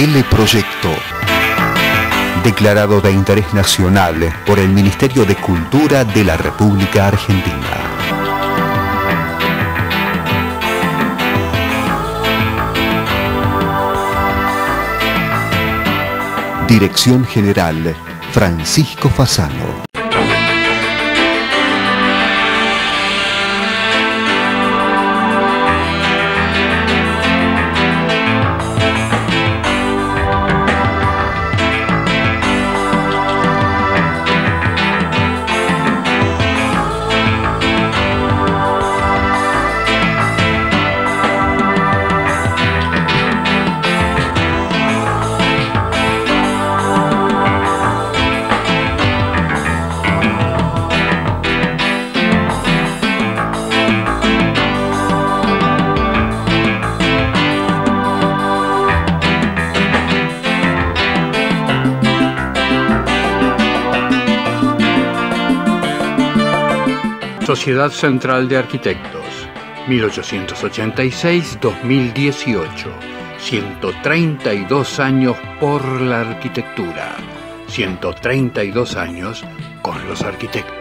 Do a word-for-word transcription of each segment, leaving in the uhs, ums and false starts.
Teleproyecto, declarado de interés nacional por el Ministerio de Cultura de la República Argentina. Dirección General, Francisco Fasano. Sociedad Central de Arquitectos, mil ochocientos ochenta y seis a dos mil dieciocho, ciento treinta y dos años por la arquitectura, ciento treinta y dos años con los arquitectos.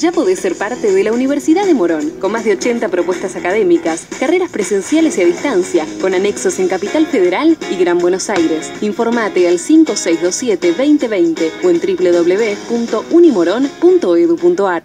Ya podés ser parte de la Universidad de Morón, con más de ochenta propuestas académicas, carreras presenciales y a distancia, con anexos en Capital Federal y Gran Buenos Aires. Informate al cinco seis dos siete, dos mil veinte o en w w w punto unimoron punto edu punto ar.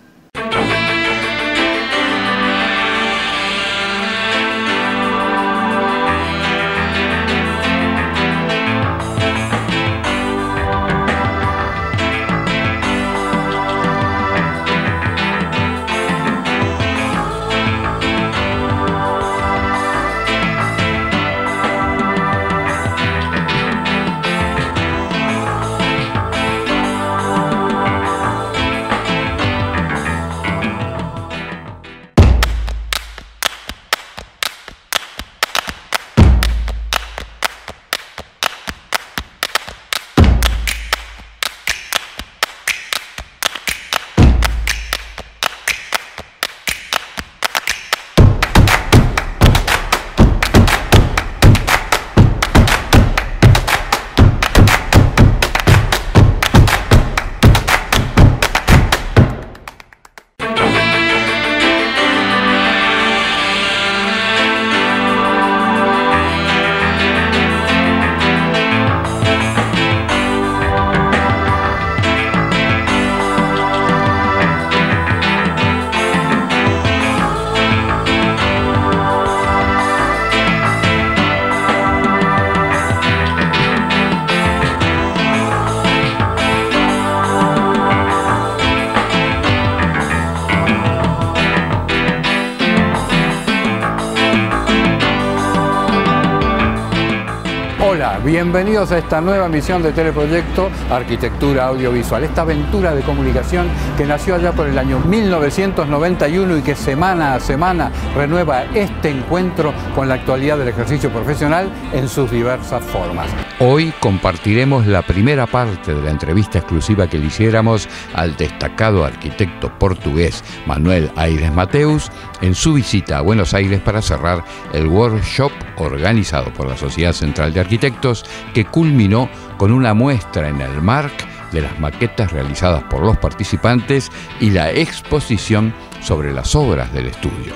Bienvenidos a esta nueva misión de Teleproyecto Arquitectura Audiovisual, esta aventura de comunicación que nació allá por el año mil novecientos noventa y uno y que semana a semana renueva este encuentro con la actualidad del ejercicio profesional en sus diversas formas. Hoy compartiremos la primera parte de la entrevista exclusiva que le hiciéramos al destacado arquitecto portugués Manuel Aires Mateus en su visita a Buenos Aires para cerrar el workshop organizado por la Sociedad Central de Arquitectos, que culminó con una muestra en el Marq de las maquetas realizadas por los participantes y la exposición sobre las obras del estudio.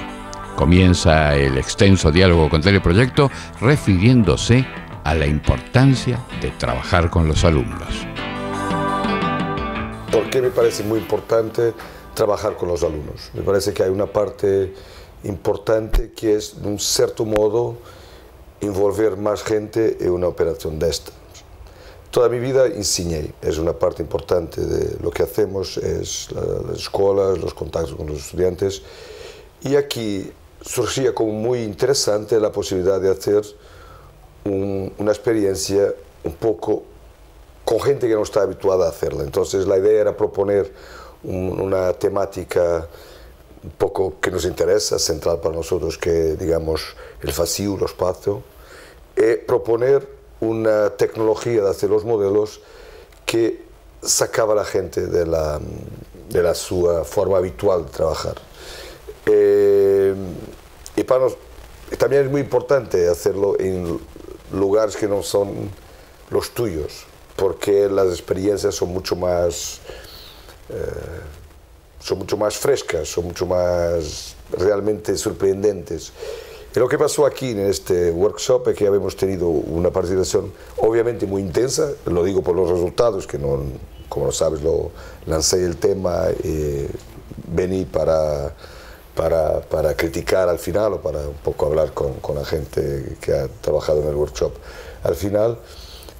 Comienza el extenso diálogo con Teleproyecto refiriéndose a la importancia de trabajar con los alumnos. ¿Por qué me parece muy importante trabajar con los alumnos? Me parece que hay una parte importante que es, de un cierto modo, envolver más gente en una operación de esta. Toda mi vida enseñé, es una parte importante de lo que hacemos, es la, las escuelas, los contactos con los estudiantes, y aquí surgía como muy interesante la posibilidad de hacer un, una experiencia un poco con gente que no está habituada a hacerla. Entonces la idea era proponer un, una temática un poco que nos interesa, central para nosotros, que digamos el vacío, el espacio, eh, proponer una tecnología de hacer los modelos que sacaba a la gente de la, de la su forma habitual de trabajar. Eh, y para nos, también es muy importante hacerlo en lugares que no son los tuyos, porque las experiencias son mucho más eh, son mucho más frescas, son mucho más realmente sorprendentes. Y lo que pasó aquí en este workshop es que habíamos tenido una participación obviamente muy intensa, lo digo por los resultados, que no, como lo sabes, lo, lancé el tema, eh, vení para, para, para criticar al final o para un poco hablar con, con la gente que ha trabajado en el workshop al final,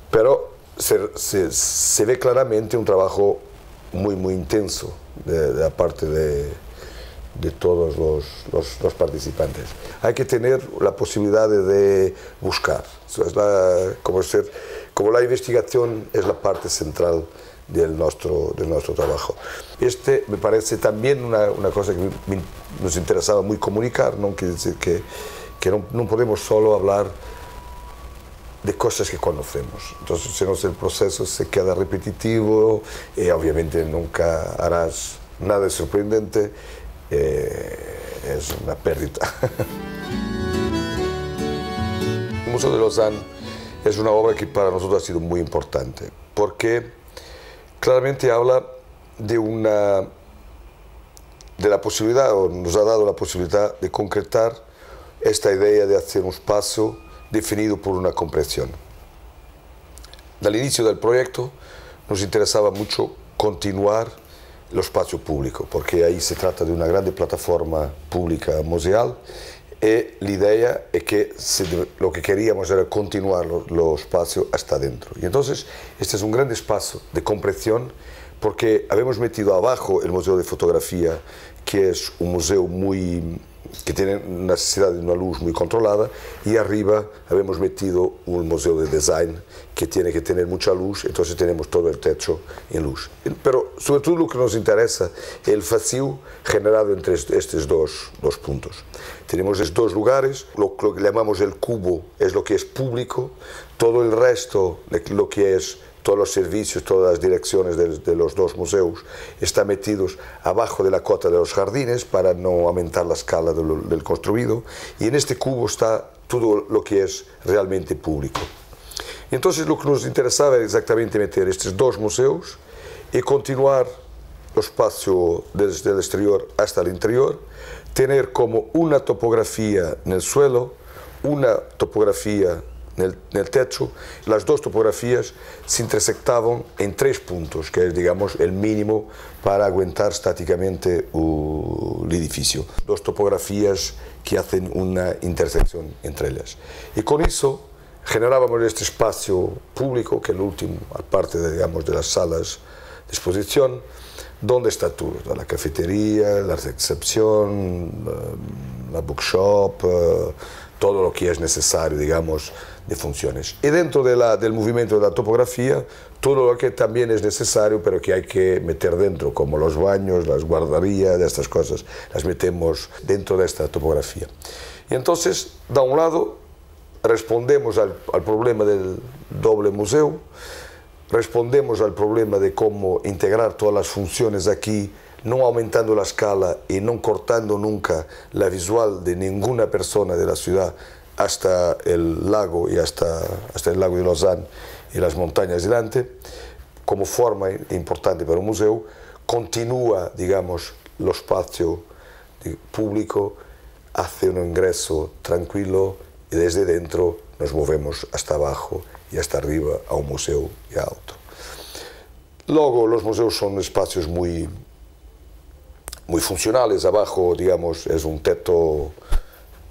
pero se, se, se ve claramente un trabajo muy, muy intenso de, de la parte de... de todos los, los, los participantes. Hay que tener la posibilidad de, de buscar. Es la, como, ser, como la investigación es la parte central del nuestro, del nuestro trabajo. Este me parece también una, una cosa que me, nos interesaba muy comunicar, ¿no? Quiere decir que, que no, no podemos solo hablar de cosas que conocemos. Entonces, si no, el proceso se queda repetitivo y obviamente nunca harás nada sorprendente. Eh, es una pérdida. El Museo de los Andes es una obra que para nosotros ha sido muy importante, porque claramente habla de una de la posibilidad, o nos ha dado la posibilidad de concretar esta idea de hacer un espacio definido por una comprensión. Al inicio del proyecto nos interesaba mucho continuar el espacio público, porque ahí se trata de una grande plataforma pública museal y la idea es que se, lo que queríamos era continuar lo, lo espacio hasta dentro. Y entonces este es un gran espacio de comprensión, porque habíamos metido abajo el Museo de Fotografía, que es un museo muy, que tiene necesidad de una luz muy controlada, y arriba habíamos metido un museo de design que tiene que tener mucha luz, entonces tenemos todo el techo en luz. Pero sobre todo lo que nos interesa es el vacío generado entre estos dos, dos puntos. Tenemos estos dos lugares, lo, lo que llamamos el cubo es lo que es público, todo el resto, lo que es todos los servicios, todas las direcciones de, de los dos museos están metidos abajo de la cota de los jardines para no aumentar la escala de lo, del construido, y en este cubo está todo lo que es realmente público. Y entonces lo que nos interesaba era exactamente meter estos dos museos y continuar el espacio desde el exterior hasta el interior, tener como una topografía en el suelo, una topografía En el, en el techo. Las dos topografías se intersectaban en tres puntos, que es, digamos, el mínimo para aguantar estáticamente el edificio. Dos topografías que hacen una intersección entre ellas. Y con eso generábamos este espacio público, que es el último, aparte, de, digamos, de las salas de exposición, donde está todo, la cafetería, la recepción, la bookshop, todo lo que es necesario, digamos, de funciones. Y dentro de la, del movimiento de la topografía, todo lo que también es necesario, pero que hay que meter dentro, como los baños, las guarderías, estas cosas, las metemos dentro de esta topografía. Y entonces, de un lado, respondemos al, al problema del doble museo, respondemos al problema de cómo integrar todas las funciones aquí, no aumentando la escala y no cortando nunca la visual de ninguna persona de la ciudad hasta el lago y hasta, hasta el lago de Lausanne y las montañas delante, como forma importante para un museo, continúa, digamos, el espacio público, hace un ingreso tranquilo y desde dentro nos movemos hasta abajo y hasta arriba a un museo y a otro. Luego, los museos son espacios muy... muy funcionales. Abajo, digamos, es un teto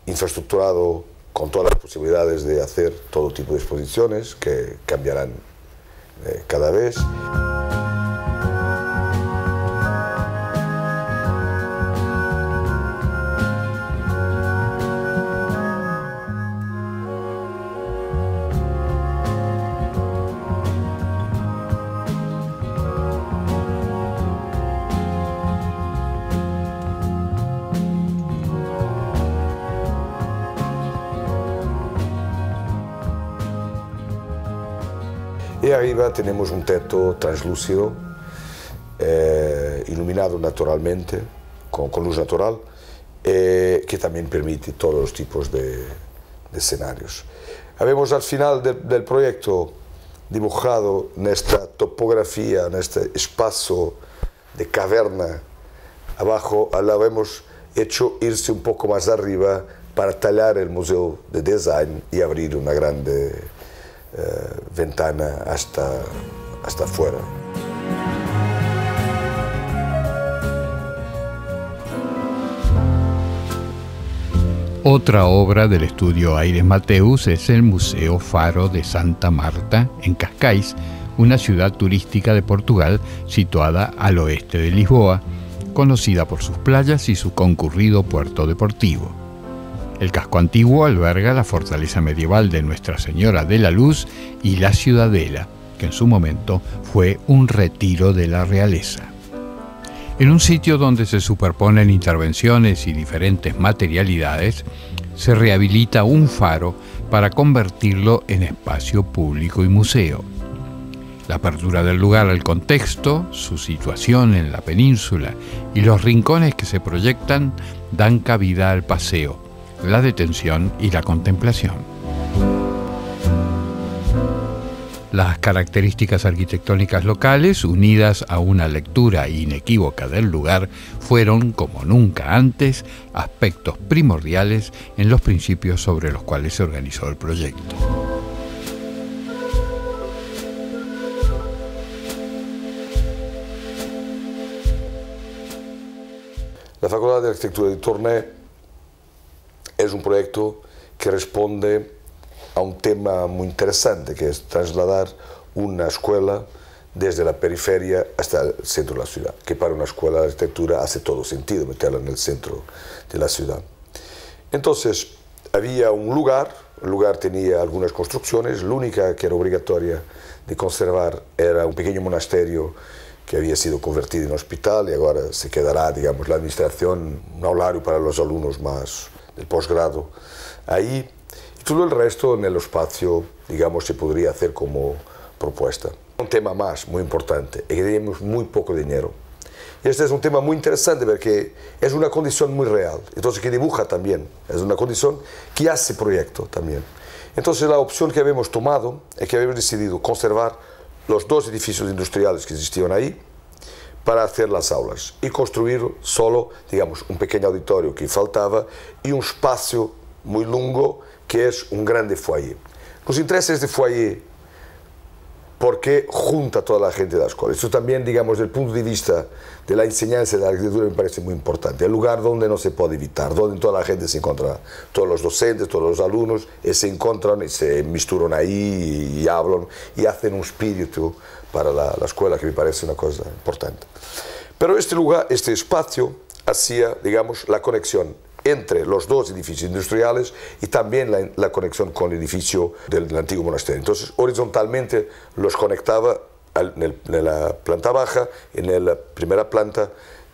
infraestructurado con todas las posibilidades de hacer todo tipo de exposiciones que cambiarán eh, cada vez. Y arriba tenemos un techo translúcido, eh, iluminado naturalmente, con, con luz natural, eh, que también permite todos los tipos de, de escenarios. Habemos al final de, del proyecto dibujado nuestra topografía, nuestro espacio de caverna. Abajo la hemos hecho irse un poco más arriba para tallar el museo de design y abrir una grande eh, ventana hasta, hasta afuera. Otra obra del estudio Aires Mateus es el Museo Faro de Santa Marta, en Cascais, una ciudad turística de Portugal situada al oeste de Lisboa, conocida por sus playas y su concurrido puerto deportivo. El casco antiguo alberga la fortaleza medieval de Nuestra Señora de la Luz y la ciudadela, que en su momento fue un retiro de la realeza. En un sitio donde se superponen intervenciones y diferentes materialidades, se rehabilita un faro para convertirlo en espacio público y museo. La apertura del lugar al contexto, su situación en la península y los rincones que se proyectan dan cabida al paseo, la detención y la contemplación. Las características arquitectónicas locales, unidas a una lectura inequívoca del lugar, fueron, como nunca antes, aspectos primordiales en los principios sobre los cuales se organizó el proyecto. La Facultad de Arquitectura de Tournai es un proyecto que responde a un tema muy interesante, que es trasladar una escuela desde la periferia hasta el centro de la ciudad, que para una escuela de arquitectura hace todo sentido meterla en el centro de la ciudad. Entonces, había un lugar, el lugar tenía algunas construcciones, la única que era obligatoria de conservar era un pequeño monasterio que había sido convertido en hospital y ahora se quedará, digamos, la administración, un aulario para los alumnos más del posgrado ahí. Y todo el resto en el espacio, digamos, se podría hacer como propuesta. Un tema más muy importante, es que teníamos muy poco dinero. Y este es un tema muy interesante porque es una condición muy real, entonces que dibuja también, es una condición que hace proyecto también. Entonces la opción que habíamos tomado es que habíamos decidido conservar los dos edificios industriales que existían ahí para hacer las aulas y construir solo, digamos, un pequeño auditorio que faltaba y un espacio muy largo que es un grande foyer. Nos interesa este foyer porque junta a toda la gente de la escuela. Esto también, digamos, desde el punto de vista de la enseñanza de la arquitectura me parece muy importante. El lugar donde no se puede evitar, donde toda la gente se encuentra, todos los docentes, todos los alumnos, y se encuentran y se misturan ahí y hablan y hacen un espíritu para la, la escuela, que me parece una cosa importante. Pero este lugar, este espacio, hacía, digamos, la conexión entre los dos edificios industriales y también la, la conexión con el edificio del, del antiguo monasterio. Entonces, horizontalmente los conectaba al, en, el, en la planta baja, en la primera planta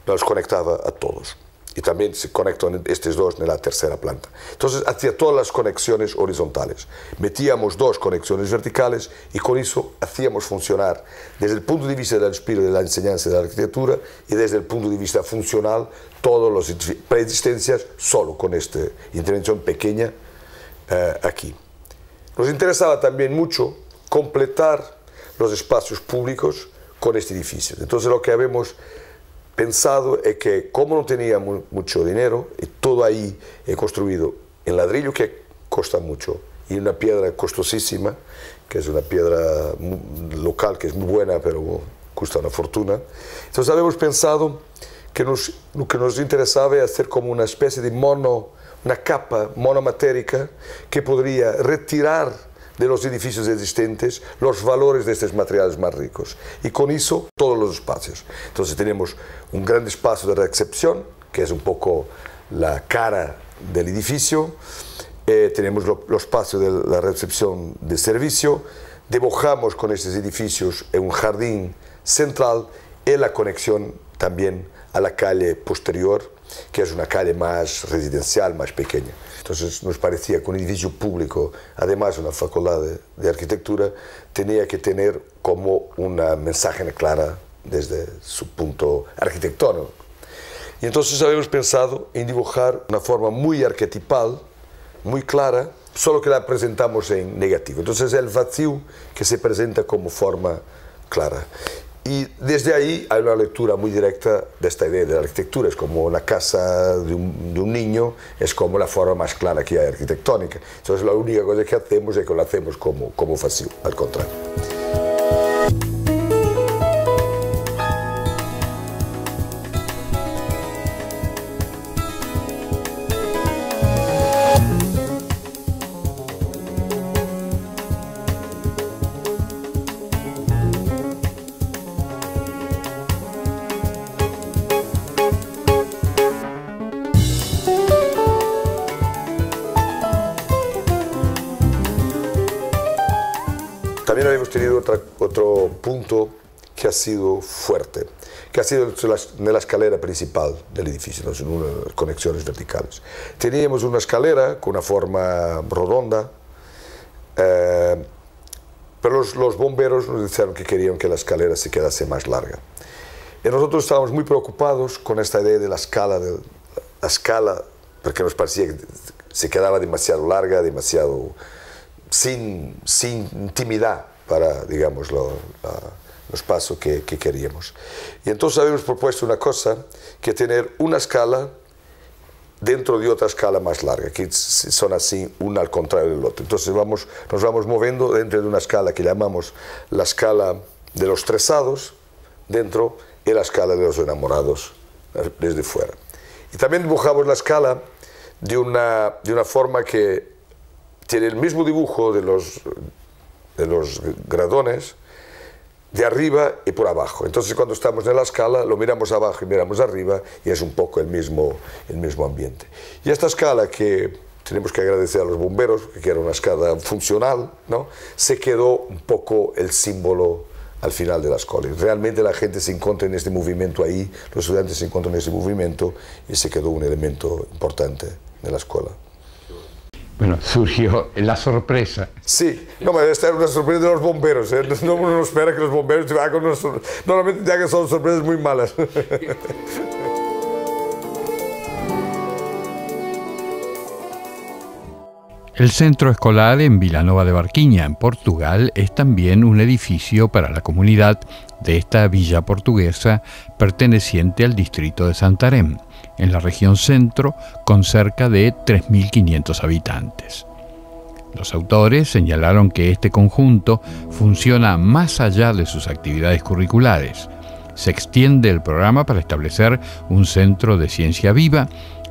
los conectaba a todos. Y también se conectan estos dos en la tercera planta. Entonces, hacía todas las conexiones horizontales. Metíamos dos conexiones verticales y con eso hacíamos funcionar, desde el punto de vista del espíritu de la enseñanza de la arquitectura y desde el punto de vista funcional, todas las preexistencias solo con esta intervención pequeña eh, aquí. Nos interesaba también mucho completar los espacios públicos con este edificio. Entonces, lo que habíamos pensado es que, como no tenía mu mucho dinero, y todo ahí he construido en ladrillo, que cuesta mucho, y una piedra costosísima, que es una piedra local, que es muy buena, pero cuesta una fortuna. Entonces habíamos pensado que nos, lo que nos interesaba es hacer como una especie de mono, una capa monomatérica que podría retirar de los edificios existentes los valores de estos materiales más ricos y con eso todos los espacios. Entonces tenemos un gran espacio de recepción, que es un poco la cara del edificio, eh, tenemos los lo espacios de la recepción de servicio, dibujamos con estos edificios en un jardín central y la conexión también a la calle posterior que es una calle más residencial, más pequeña. Entonces nos parecía que un edificio público, además de una facultad de, de arquitectura, tenía que tener como una mensaje clara desde su punto arquitectónico. Y entonces habíamos pensado en dibujar una forma muy arquetipal, muy clara, solo que la presentamos en negativo. Entonces el vacío que se presenta como forma clara. Y desde ahí hay una lectura muy directa de esta idea de la arquitectura. Es como la casa de un, de un niño, es como la forma más clara que hay arquitectónica. Entonces la única cosa que hacemos es que lo hacemos como, como vacío, al contrario. También habíamos tenido otra, otro punto que ha sido fuerte, que ha sido en la escalera principal del edificio, ¿no? En unas conexiones verticales. Teníamos una escalera con una forma redonda, eh, pero los, los bomberos nos dijeron que querían que la escalera se quedase más larga. Y nosotros estábamos muy preocupados con esta idea de la escala, de, la escala porque nos parecía que se quedaba demasiado larga, demasiado... Sin, sin intimidad para, digamos, lo, la, los pasos que, que queríamos. Y entonces habíamos propuesto una cosa, que tener una escala dentro de otra escala más larga, que son así, una al contrario del otro. Entonces vamos, nos vamos moviendo dentro de una escala que llamamos la escala de los tresados, dentro de la escala de los enamorados, desde fuera. Y también dibujamos la escala de una, de una forma que tiene el mismo dibujo de los, de los gradones, de arriba y por abajo. Entonces cuando estamos en la escala, lo miramos abajo y miramos arriba, y es un poco el mismo, el mismo ambiente. Y esta escala, que tenemos que agradecer a los bomberos, que era una escala funcional, ¿no?, se quedó un poco el símbolo al final de las colas. Realmente la gente se encuentra en este movimiento ahí, los estudiantes se encuentran en este movimiento, y se quedó un elemento importante de la escuela. Bueno, surgió la sorpresa. Sí, no, pero esta era una sorpresa de los bomberos, ¿eh? No uno no espera que los bomberos te hagan una sorpresa. Normalmente te hagan solo sorpresas muy malas. El centro escolar en Vila Nova de Barquinha, en Portugal, es también un edificio para la comunidad de esta villa portuguesa perteneciente al distrito de Santarém, en la región centro, con cerca de tres mil quinientos habitantes. Los autores señalaron que este conjunto funciona más allá de sus actividades curriculares. Se extiende el programa para establecer un centro de ciencia viva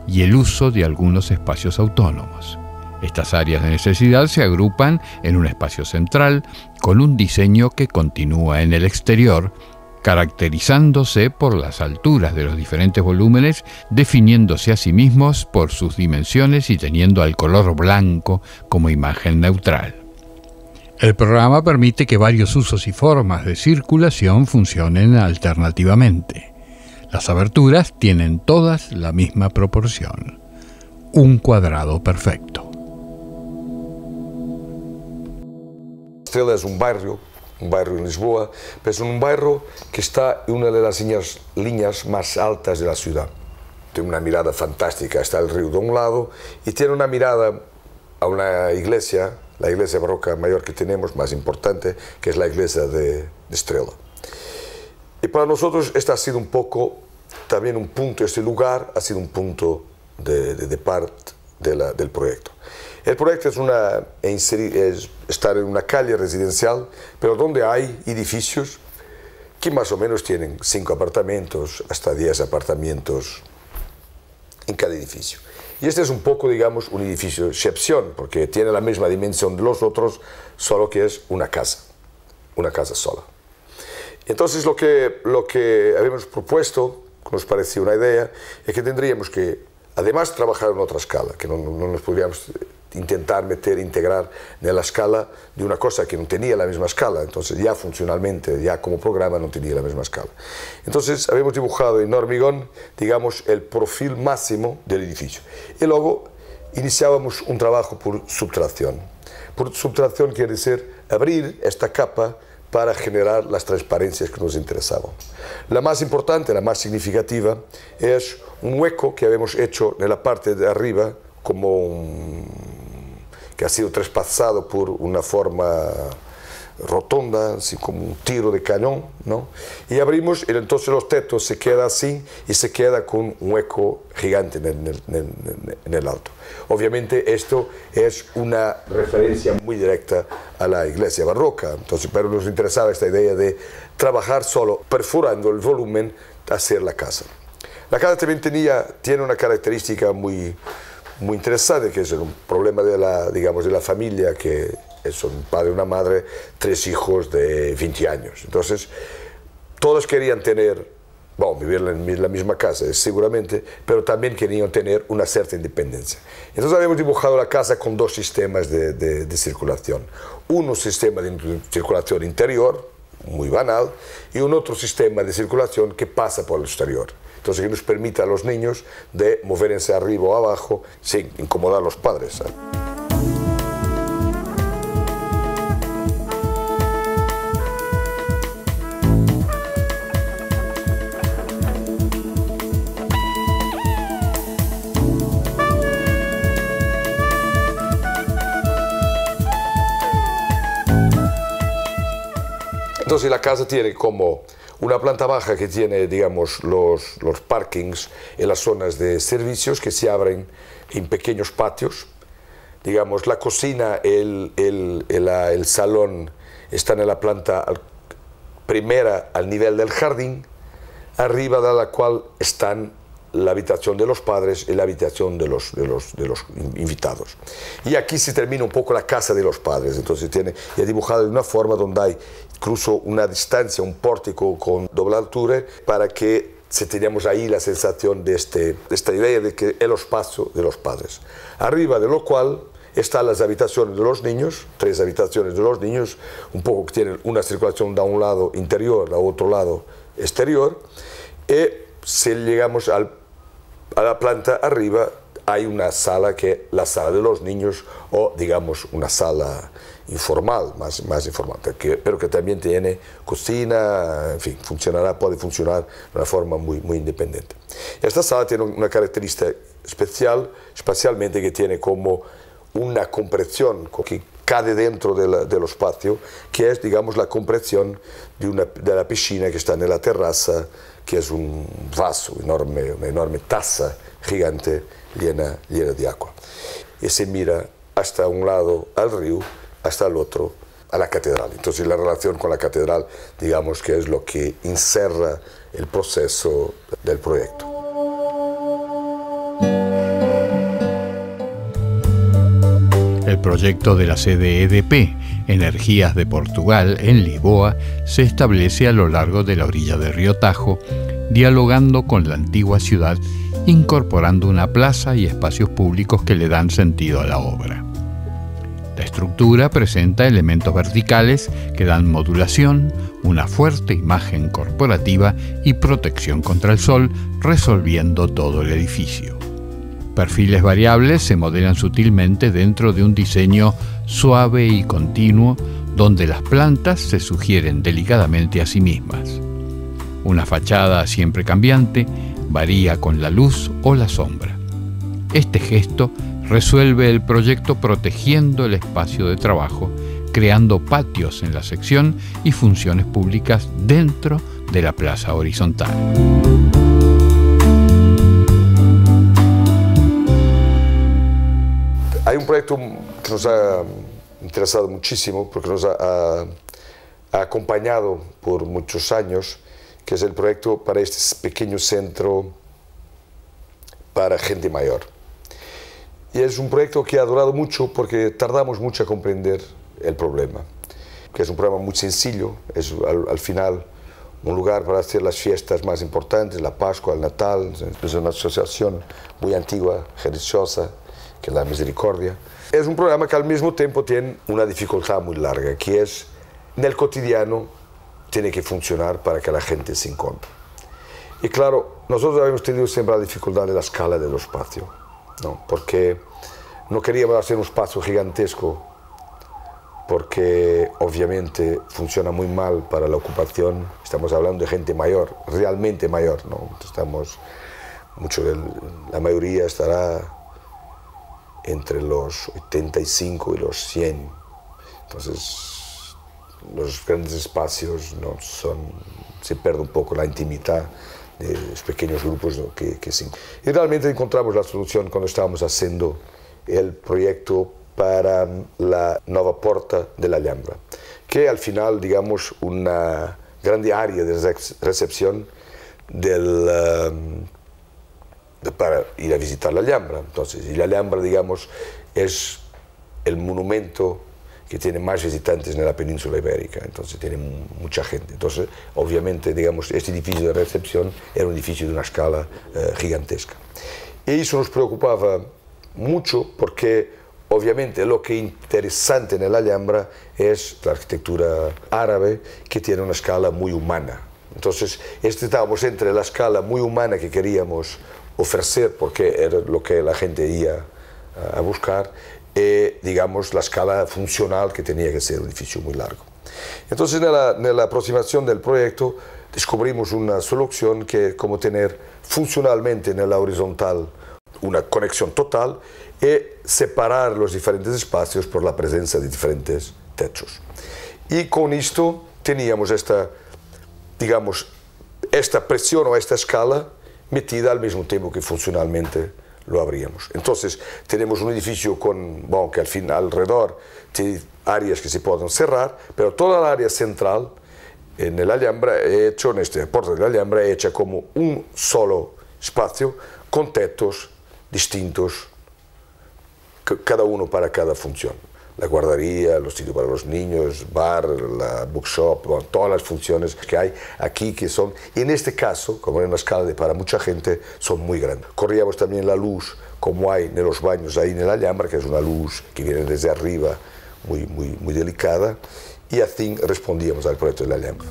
y el uso de algunos espacios autónomos. Estas áreas de necesidad se agrupan en un espacio central con un diseño que continúa en el exterior, caracterizándose por las alturas de los diferentes volúmenes, definiéndose a sí mismos por sus dimensiones y teniendo al color blanco como imagen neutral. El programa permite que varios usos y formas de circulación funcionen alternativamente. Las aberturas tienen todas la misma proporción, un cuadrado perfecto. Estrela es un barrio, un barrio en Lisboa, pero es un barrio que está en una de las líneas, líneas más altas de la ciudad. Tiene una mirada fantástica, está el río de un lado y tiene una mirada a una iglesia, la iglesia barroca mayor que tenemos, más importante, que es la iglesia de, de Estrela. Y para nosotros este ha sido un poco, también un punto, este lugar ha sido un punto de, de, de parte de la, del proyecto. El proyecto es, una, es estar en una calle residencial, pero donde hay edificios que más o menos tienen cinco apartamentos, hasta diez apartamentos en cada edificio. Y este es un poco, digamos, un edificio excepción, porque tiene la misma dimensión de los otros, solo que es una casa, una casa sola. Entonces lo que, lo que habíamos propuesto, que nos pareció una idea, es que tendríamos que, además, trabajar en otra escala, que no, no nos podríamos intentar meter, integrar en la escala de una cosa que no tenía la misma escala, entonces ya funcionalmente, ya como programa no tenía la misma escala. Entonces habíamos dibujado en hormigón, digamos, el perfil máximo del edificio. Y luego iniciábamos un trabajo por subtracción. Por subtracción quiere decir abrir esta capa para generar las transparencias que nos interesaban. La más importante, la más significativa, es un hueco que habíamos hecho en la parte de arriba, como un... que ha sido traspasado por una forma rotonda, así como un tiro de cañón, ¿no? Y abrimos, y entonces los tetos se quedan así y se queda con un hueco gigante en el, en el, en el alto. Obviamente esto es una referencia muy directa a la iglesia barroca, entonces, pero nos interesaba esta idea de trabajar solo perforando el volumen hacia la casa. La casa también tenía, tiene una característica muy... muy interesante, que es un problema de la, digamos, de la familia, que son un padre, una madre, tres hijos de veinte años. Entonces, todos querían tener, bueno, vivir en la misma casa, seguramente, pero también querían tener una cierta independencia. Entonces, habíamos dibujado la casa con dos sistemas de, de, de circulación. Un sistema de circulación interior, muy banal, y un otro sistema de circulación que pasa por el exterior. Entonces, que nos permita a los niños de moverse arriba o abajo sin incomodar a los padres. Entonces, la casa tiene como... una planta baja que tiene, digamos, los, los parkings en las zonas de servicios que se abren en pequeños patios. Digamos, la cocina, el, el, el, el salón están en la planta primera al nivel del jardín, arriba de la cual están la habitación de los padres y la habitación de los, de los, de los invitados. Y aquí se termina un poco la casa de los padres, entonces tiene ya dibujada de una forma donde hay incluso una distancia, un pórtico con doble altura, para que se teníamos ahí la sensación de, este, de esta idea de que el espacio de los padres. Arriba de lo cual están las habitaciones de los niños, tres habitaciones de los niños, un poco que tienen una circulación de un lado interior, a otro lado exterior, y si llegamos al a la planta arriba hay una sala que es la sala de los niños, o digamos una sala informal, más, más informal, que, pero que también tiene cocina, en fin, funcionará, puede funcionar de una forma muy, muy independiente. Esta sala tiene una característica especial, especialmente que tiene como una compresión que cae dentro de la, del espacio, que es, digamos, la compresión de, una, de la piscina que está en la terraza, que es un vaso enorme, una enorme taza gigante llena, llena de agua. Y se mira hasta un lado al río, hasta el otro a la catedral. Entonces la relación con la catedral, digamos, que es lo que encerra el proceso del proyecto. El proyecto de la sede E D P, Energías de Portugal, en Lisboa, se establece a lo largo de la orilla del río Tajo, dialogando con la antigua ciudad, incorporando una plaza y espacios públicos que le dan sentido a la obra. La estructura presenta elementos verticales que dan modulación, una fuerte imagen corporativa y protección contra el sol, resolviendo todo el edificio. Perfiles variables se modelan sutilmente dentro de un diseño suave y continuo, donde las plantas se sugieren delicadamente a sí mismas. Una fachada siempre cambiante varía con la luz o la sombra. Este gesto resuelve el proyecto protegiendo el espacio de trabajo, creando patios en la sección y funciones públicas dentro de la plaza horizontal. Hay un proyecto que nos ha interesado muchísimo porque nos ha, ha, ha acompañado por muchos años, que es el proyecto para este pequeño centro para gente mayor. Y es un proyecto que ha durado mucho porque tardamos mucho en comprender el problema, que es un problema muy sencillo, es al, al final un lugar para hacer las fiestas más importantes, la Pascua, el Natal. Es una asociación muy antigua, religiosa, que es La Misericordia. Es un programa que al mismo tiempo tiene una dificultad muy larga, que es, en el cotidiano, tiene que funcionar para que la gente se encuentre. Y claro, nosotros habíamos tenido siempre la dificultad de la escala del espacio, ¿no? Porque no queríamos hacer un espacio gigantesco, porque obviamente funciona muy mal para la ocupación. Estamos hablando de gente mayor, realmente mayor, ¿no? Estamos, mucho del, la mayoría estará entre los ochenta y cinco y los cien. Entonces, los grandes espacios no son, se pierde un poco la intimidad de los pequeños grupos que, que se encuentran. Y realmente encontramos la solución cuando estábamos haciendo el proyecto para la nueva puerta de la Alhambra, que al final, digamos, una grande área de recepción del, de, para ir a visitar la Alhambra. Entonces, y la Alhambra, digamos, es el monumento que tiene más visitantes en la península ibérica, entonces tiene mucha gente. Entonces, obviamente, digamos, este edificio de recepción era un edificio de una escala eh, gigantesca. Y eso nos preocupaba mucho porque, obviamente, lo que es interesante en la Alhambra es la arquitectura árabe, que tiene una escala muy humana. Entonces, estábamos entre la escala muy humana que queríamos ofrecer, porque era lo que la gente iba a buscar, y, digamos, la escala funcional, que tenía que ser un edificio muy largo. Entonces, en la, en la aproximación del proyecto, descubrimos una solución que es como tener funcionalmente en la horizontal una conexión total y separar los diferentes espacios por la presencia de diferentes techos. Y con esto teníamos esta, digamos, esta presión o esta escala metida al mismo tiempo que funcionalmente lo abríamos. Entonces, tenemos un edificio con, bueno, que al fin alrededor tiene áreas que se pueden cerrar, pero toda la área central en el Alhambra, hecho en este puerta de la Alhambra, hecha como un solo espacio con techos distintos, cada uno para cada función. La guardería, los sitios para los niños, bar, la bookshop, bueno, todas las funciones que hay aquí que son, en este caso, como en una escala de para mucha gente, son muy grandes. Corríamos también la luz, como hay en los baños ahí en la Alhambra, que es una luz que viene desde arriba, muy, muy, muy delicada, y así respondíamos al proyecto de la Alhambra.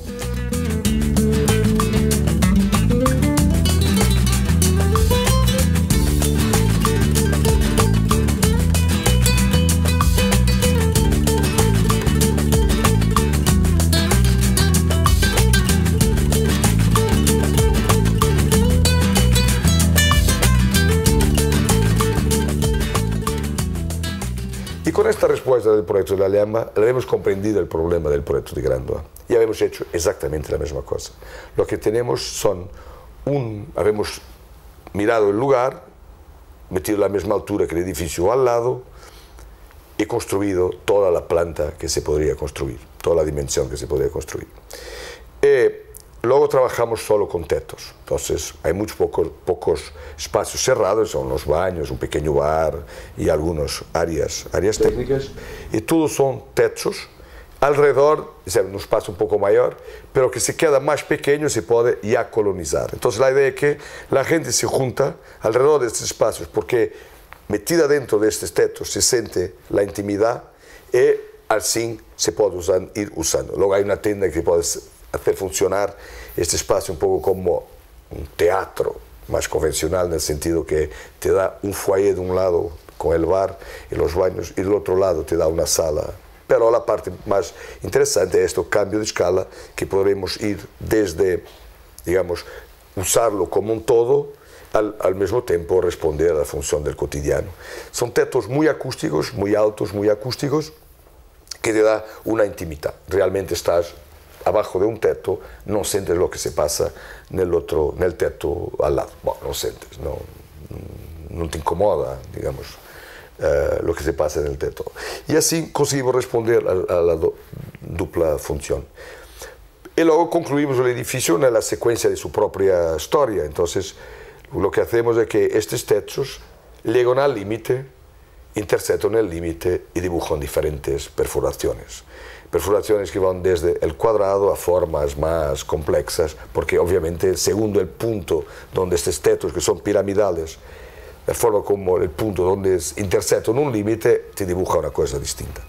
Con esta respuesta del proyecto de la Alhambra, hemos comprendido el problema del proyecto de Grandua y hemos hecho exactamente la misma cosa. Lo que tenemos son un... Habemos mirado el lugar, metido a la misma altura que el edificio al lado y construido toda la planta que se podría construir, toda la dimensión que se podría construir. Y luego trabajamos solo con techos, entonces hay muy pocos, pocos espacios cerrados, son los baños, un pequeño bar y algunas áreas, áreas técnicas, y todos son techos, alrededor, es un espacio un poco mayor, pero que se queda más pequeño se puede ya colonizar. Entonces la idea es que la gente se junta alrededor de estos espacios, porque metida dentro de estos techos se siente la intimidad y así se puede usar, ir usando. Luego hay una tienda que puede hacer funcionar este espacio un poco como un teatro más convencional, en el sentido que te da un foyer de un lado con el bar y los baños y del otro lado te da una sala. Pero la parte más interesante es este cambio de escala, que podremos ir desde, digamos, usarlo como un todo, al, al mismo tiempo responder a la función del cotidiano. Son techos muy acústicos, muy altos, muy acústicos, que te da una intimidad. Realmente estás abajo de un techo, no sientes lo que se pasa en el otro, en el techo al lado. Bueno, no sientes, no, no te incomoda, digamos, eh, lo que se pasa en el techo. Y así conseguimos responder a, a la do, dupla función. Y luego concluimos el edificio en la secuencia de su propia historia. Entonces, lo que hacemos es que estos techos llegan al límite, interceptan el límite y dibujan diferentes perforaciones. Perforaciones que van desde el cuadrado a formas más complejas, porque obviamente, según el punto donde estos techos, que son piramidales, la forma como el punto donde es, intersecta en un límite, te dibuja una cosa distinta.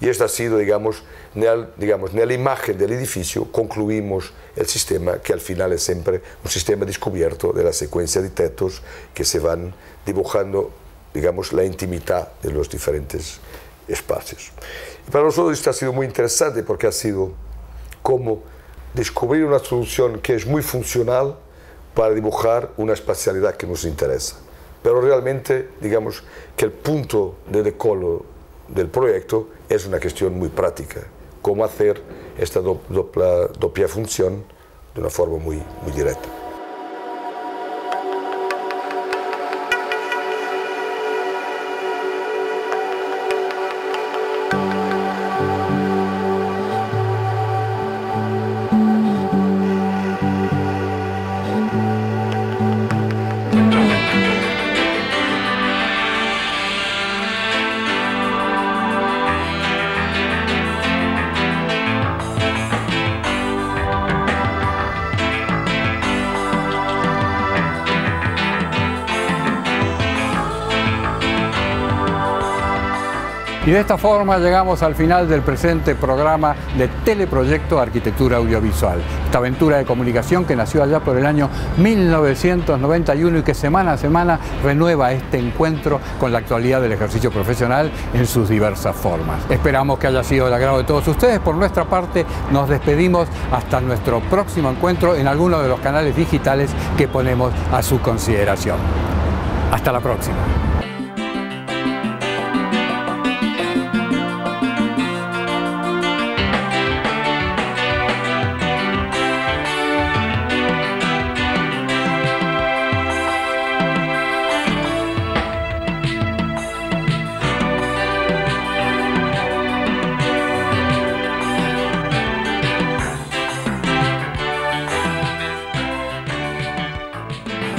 Y esto ha sido, digamos, en el, digamos, en la imagen del edificio concluimos el sistema, que al final es siempre un sistema descubierto de la secuencia de tetos que se van dibujando, digamos, la intimidad de los diferentes espacios. Y para nosotros esto ha sido muy interesante porque ha sido como descubrir una solución que es muy funcional para dibujar una espacialidad que nos interesa. Pero realmente, digamos, que el punto de decolo del proyecto es una cuestión muy práctica, cómo hacer esta dopla, dopla función de una forma muy, muy directa. Y de esta forma llegamos al final del presente programa de Teleproyecto Arquitectura Audiovisual. Esta aventura de comunicación que nació allá por el año mil novecientos noventa y uno y que semana a semana renueva este encuentro con la actualidad del ejercicio profesional en sus diversas formas. Esperamos que haya sido del agrado de todos ustedes. Por nuestra parte nos despedimos hasta nuestro próximo encuentro en alguno de los canales digitales que ponemos a su consideración. Hasta la próxima.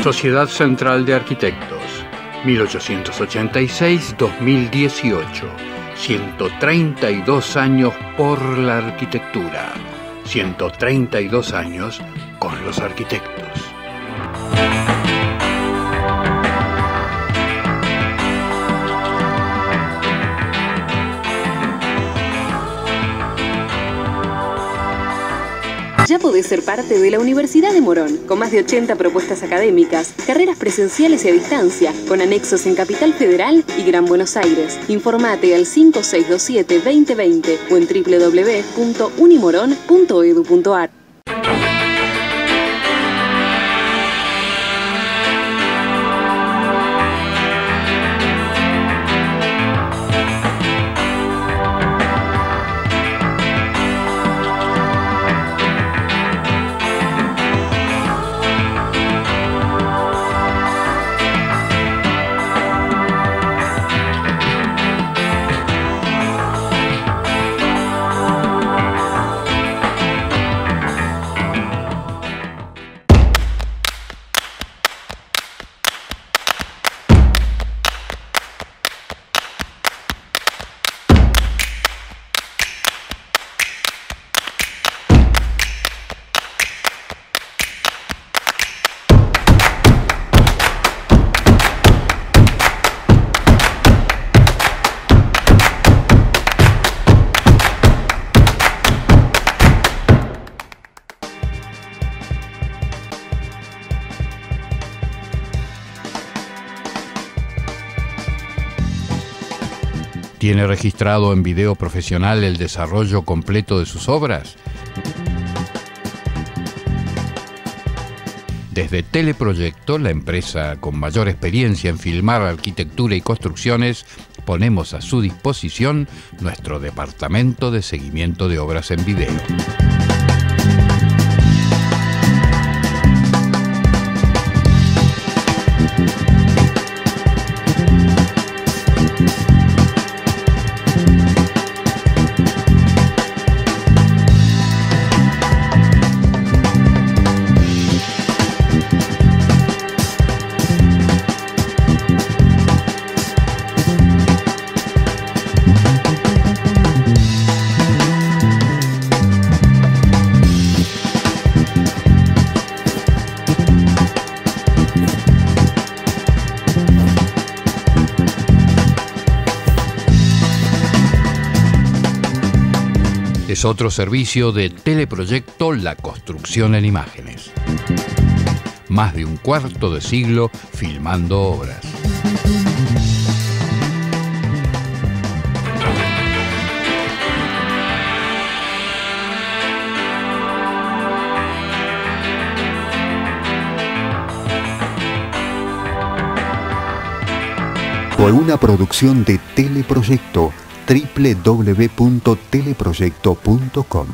Sociedad Central de Arquitectos, mil ochocientos ochenta y seis a dos mil dieciocho, ciento treinta y dos años por la arquitectura, ciento treinta y dos años con los arquitectos. Ya podés ser parte de la Universidad de Morón, con más de ochenta propuestas académicas, carreras presenciales y a distancia, con anexos en Capital Federal y Gran Buenos Aires. Informate al cinco seis dos siete veinte veinte o en w w w punto unimoron punto edu punto ar. ¿Tiene registrado en video profesional el desarrollo completo de sus obras? Desde Teleproyecto, la empresa con mayor experiencia en filmar arquitectura y construcciones, ponemos a su disposición nuestro departamento de seguimiento de obras en video. Es otro servicio de Teleproyecto La Construcción en Imágenes. Más de un cuarto de siglo filmando obras. Fue una producción de Teleproyecto, doble u doble u doble u punto teleproyecto punto com.